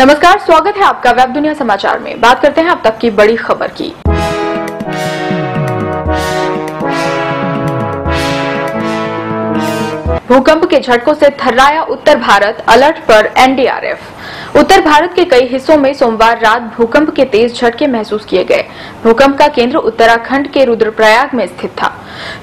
नमस्कार, स्वागत है आपका वेब दुनिया समाचार में। बात करते हैं अब तक की बड़ी खबर की। भूकंप के झटकों से थर्राया उत्तर भारत, अलर्ट पर एनडीआरएफ। उत्तर भारत के कई हिस्सों में सोमवार रात भूकंप के तेज झटके महसूस किए गए। भूकंप का केंद्र उत्तराखंड के रुद्रप्रयाग में स्थित था।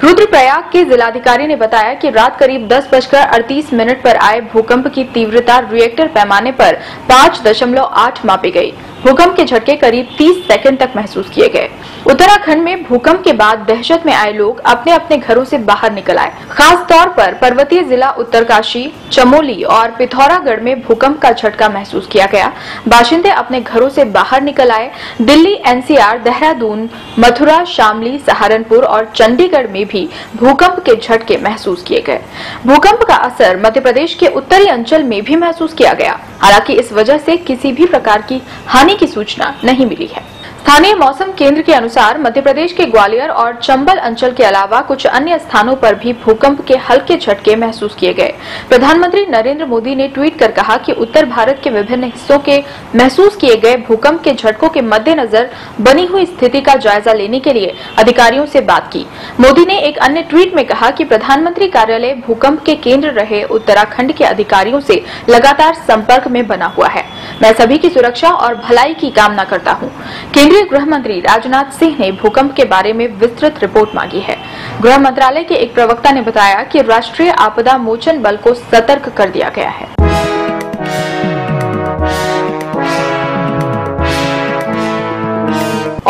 रुद्रप्रयाग के जिलाधिकारी ने बताया कि रात करीब 10:38 पर आए भूकंप की तीव्रता रिएक्टर पैमाने पर 5.8 मापी गई। भूकंप के झटके करीब 30 सेकंड तक महसूस किए गए। उत्तराखंड में भूकंप के बाद दहशत में आए लोग अपने अपने घरों से बाहर निकल आए। खास तौर पर पर्वतीय जिला उत्तरकाशी, चमोली और पिथौरागढ़ में भूकंप का झटका महसूस किया गया। बाशिंदे अपने घरों से बाहर निकल आए। दिल्ली, एनसीआर, देहरादून, मथुरा, शामली, सहारनपुर और चंडीगढ़ में भी भूकंप के झटके महसूस किए गए। भूकंप का असर मध्य प्रदेश के उत्तरी अंचल में भी महसूस किया गया। हालांकि इस वजह से किसी भी प्रकार की हानि की सूचना नहीं मिली है। स्थानीय मौसम केंद्र के अनुसार मध्य प्रदेश के ग्वालियर और चंबल अंचल के अलावा कुछ अन्य स्थानों पर भी भूकंप के हल्के झटके महसूस किए गए। प्रधानमंत्री नरेंद्र मोदी ने ट्वीट कर कहा कि उत्तर भारत के विभिन्न हिस्सों के महसूस किए गए भूकंप के झटकों के मद्देनजर बनी हुई स्थिति का जायजा लेने के लिए अधिकारियों से बात की। मोदी ने एक अन्य ट्वीट में कहा कि प्रधानमंत्री कार्यालय भूकंप के केंद्र रहे उत्तराखंड के अधिकारियों से लगातार संपर्क में बना हुआ है। मैं सभी की सुरक्षा और भलाई की कामना करता हूँ। केंद्रीय गृह मंत्री राजनाथ सिंह ने भूकंप के बारे में विस्तृत रिपोर्ट मांगी है। गृह मंत्रालय के एक प्रवक्ता ने बताया कि राष्ट्रीय आपदा मोचन बल को सतर्क कर दिया गया है।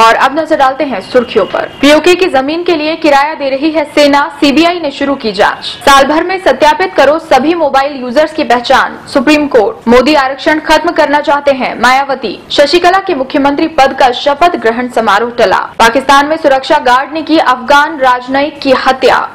और अब नजर डालते हैं सुर्खियों पर। पीओके की जमीन के लिए किराया दे रही है सेना, सीबीआई ने शुरू की जांच। साल भर में सत्यापित करो सभी मोबाइल यूजर्स की पहचान, सुप्रीम कोर्ट। मोदी आरक्षण खत्म करना चाहते हैं, मायावती। शशिकला के मुख्यमंत्री पद का शपथ ग्रहण समारोह टला। पाकिस्तान में सुरक्षा गार्ड ने की अफगान राजनयिक की हत्या।